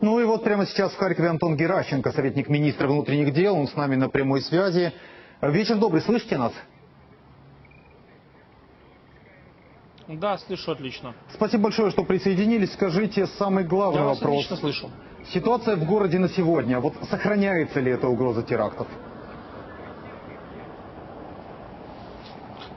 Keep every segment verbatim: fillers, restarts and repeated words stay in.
Ну и вот прямо сейчас в Харькове Антон Геращенко, советник министра внутренних дел. Он с нами на прямой связи. Вечер добрый, слышите нас? Да, слышу отлично. Спасибо большое, что присоединились. Скажите, самый главный Я вас вопрос. Отлично слышу. Ситуация в городе на сегодня. Вот сохраняется ли эта угроза терактов?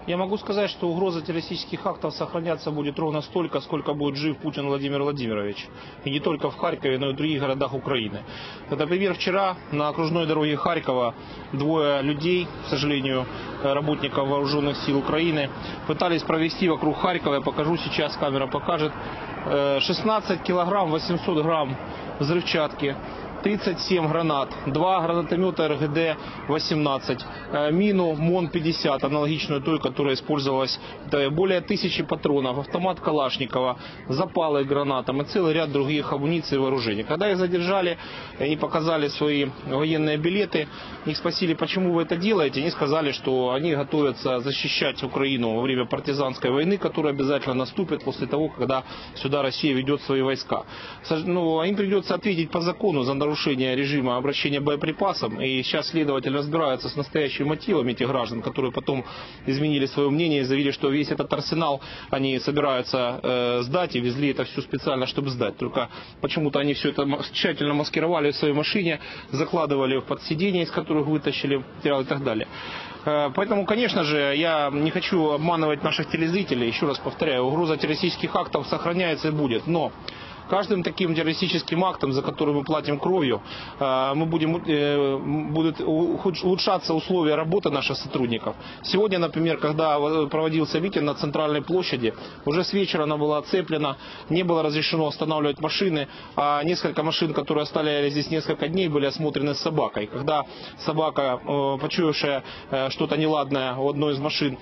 Я могу сказать, что угроза террористических актов сохраняться будет ровно столько, сколько будет жив Путин Владимир Владимирович. И не только в Харькове, но и в других городах Украины. Например, вчера на окружной дороге Харькова двое людей, к сожалению, работников вооруженных сил Украины, пытались провести вокруг Харькова, я покажу сейчас, камера покажет, шестнадцать килограмм восемьсот грамм взрывчатки. тридцать семь гранат, два гранатомета Р Г Д восемнадцать, мину М О Н пятьдесят, аналогичную той, которая использовалась, более тысячи патронов, автомат Калашникова, запалы гранатам и целый ряд других амуниций и вооружений. Когда их задержали и показали свои военные билеты, их спросили, почему вы это делаете, они сказали, что они готовятся защищать Украину во время партизанской войны, которая обязательно наступит после того, когда сюда Россия ведет свои войска. Но им придется ответить по закону за нарушение. нарушение режима обращения боеприпасом. И сейчас следователь разбирается с настоящими мотивами этих граждан, которые потом изменили свое мнение и заявили, что весь этот арсенал они собираются э, сдать и везли это все специально, чтобы сдать. Только почему-то они все это тщательно маскировали в своей машине, закладывали в подсиденье, из которых вытащили материал и так далее. Поэтому, конечно же, я не хочу обманывать наших телезрителей. Еще раз повторяю, угроза террористических актов сохраняется и будет. Но каждым таким террористическим актом, за который мы платим кровью, мы будем, будут улучшаться условия работы наших сотрудников. Сегодня, например, когда проводился митинг на центральной площади, уже с вечера она была оцеплена, не было разрешено останавливать машины, а несколько машин, которые оставляли здесь несколько дней, были осмотрены с собакой. Когда собака, почуявшая что-то неладное у одной из машин,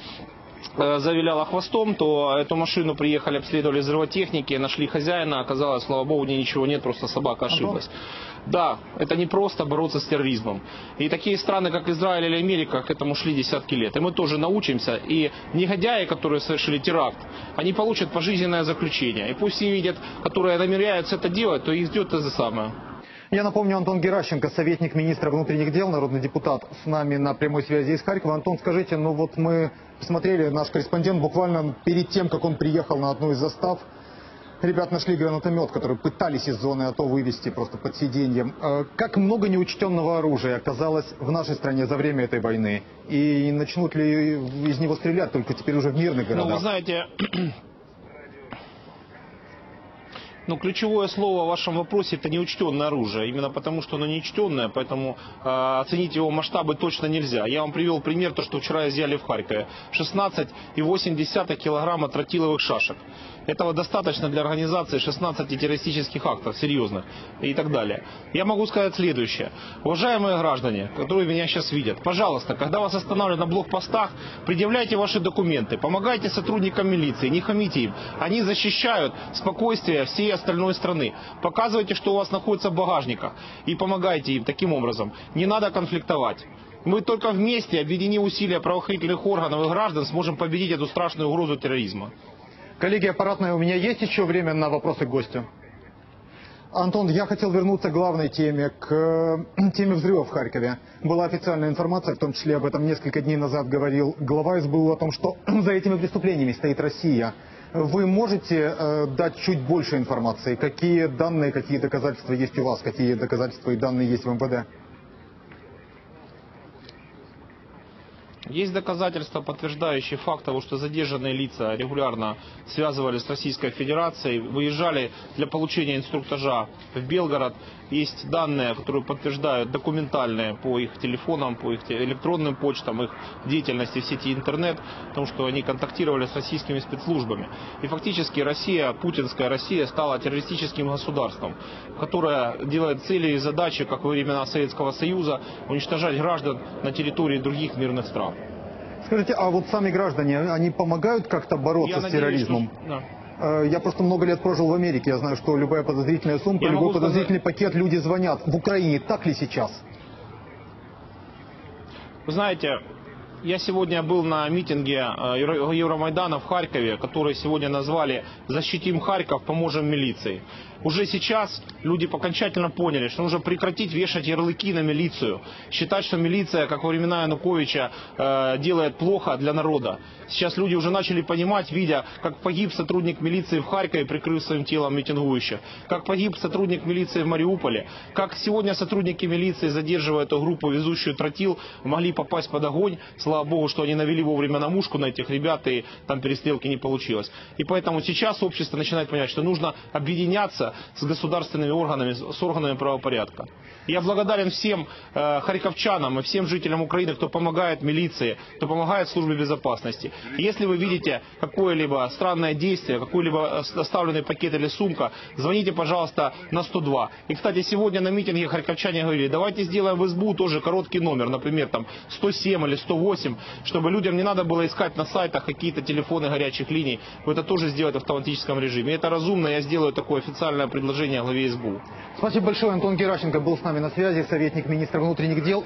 завиляла хвостом, то эту машину приехали, обследовали взрывотехники, нашли хозяина, оказалось, слава богу, ничего нет, просто собака ошиблась. Да, это не просто бороться с терроризмом. И такие страны, как Израиль или Америка, к этому шли десятки лет. И мы тоже научимся. И негодяи, которые совершили теракт, они получат пожизненное заключение. И пусть все видят, которые намеряются это делать, то их ждет то же самое. Я напомню, Антон Геращенко, советник министра внутренних дел, народный депутат, с нами на прямой связи из Харькова. Антон, скажите, ну вот мы посмотрели, наш корреспондент буквально перед тем, как он приехал на одну из застав, ребят нашли гранатомет, который пытались из зоны А Т О вывести просто под сиденьем. Как много неучтенного оружия оказалось в нашей стране за время этой войны? И начнут ли из него стрелять только теперь уже в мирных городах? Ну, вы знаете... Ну, ключевое слово в вашем вопросе – это неучтенное оружие. Именно потому, что оно неучтенное, поэтому э, оценить его масштабы точно нельзя. Я вам привел пример, то, что вчера изъяли в Харькове. шестнадцать и восемь десятых килограмма тротиловых шашек. Этого достаточно для организации шестнадцати террористических актов, серьезных и так далее. Я могу сказать следующее. Уважаемые граждане, которые меня сейчас видят, пожалуйста, когда вас останавливают на блокпостах, предъявляйте ваши документы, помогайте сотрудникам милиции, не хамите им. Они защищают спокойствие всей остальной страны. Показывайте, что у вас находится в багажниках, и помогайте им таким образом. Не надо конфликтовать. Мы только вместе, объединив усилия правоохранительных органов и граждан, сможем победить эту страшную угрозу терроризма. Коллеги, аппаратная, у меня есть еще время на вопросы к гостю? Антон, я хотел вернуться к главной теме, к теме взрыва в Харькове. Была официальная информация, в том числе об этом несколько дней назад говорил глава С Б У, о том, что за этими преступлениями стоит Россия. Вы можете э, дать чуть больше информации? Какие данные, какие доказательства есть у вас? Какие доказательства и данные есть в М В Д? Есть доказательства, подтверждающие факт того, что задержанные лица регулярно связывались с Российской Федерацией, выезжали для получения инструктажа в Белгород. Есть данные, которые подтверждают документальные по их телефонам, по их электронным почтам, их деятельности в сети интернет, потому что они контактировали с российскими спецслужбами. И фактически Россия, путинская Россия, стала террористическим государством, которое делает цели и задачи, как во времена Советского Союза, уничтожать граждан на территории других мирных стран. Скажите, а вот сами граждане, они помогают как-то бороться я с надеюсь, терроризмом? Что... Да. Я просто много лет прожил в Америке, я знаю, что любая подозрительная сумка, я любой подозрительный сказать... пакет, люди звонят. В Украине так ли сейчас? Вы знаете... Я сегодня был на митинге Евромайдана в Харькове, который сегодня назвали «Защитим Харьков, поможем милиции». Уже сейчас люди окончательно поняли, что нужно прекратить вешать ярлыки на милицию, считать, что милиция, как во времена Януковича, делает плохо для народа. Сейчас люди уже начали понимать, видя, как погиб сотрудник милиции в Харькове, прикрыв своим телом митингующих, как погиб сотрудник милиции в Мариуполе, как сегодня сотрудники милиции, задерживая эту группу, везущую тротил, могли попасть под огонь. Слава Богу, что они навели вовремя на мушку на этих ребят, и там перестрелки не получилось. И поэтому сейчас общество начинает понимать, что нужно объединяться с государственными органами, с органами правопорядка. Я благодарен всем э, харьковчанам и всем жителям Украины, кто помогает милиции, кто помогает службе безопасности. И если вы видите какое-либо странное действие, какой-либо оставленный пакет или сумка, звоните, пожалуйста, на сто два. И, кстати, сегодня на митинге харьковчане говорили, давайте сделаем в СБУ тоже короткий номер, например, там сто семь или сто восемь, чтобы людям не надо было искать на сайтах какие-то телефоны горячих линий. Вы это тоже сделаете в автоматическом режиме. И это разумно, я сделаю такое официальное предложение главе СБУ. Спасибо большое. Антон Геращенко был с нами на связи, советник министра внутренних дел.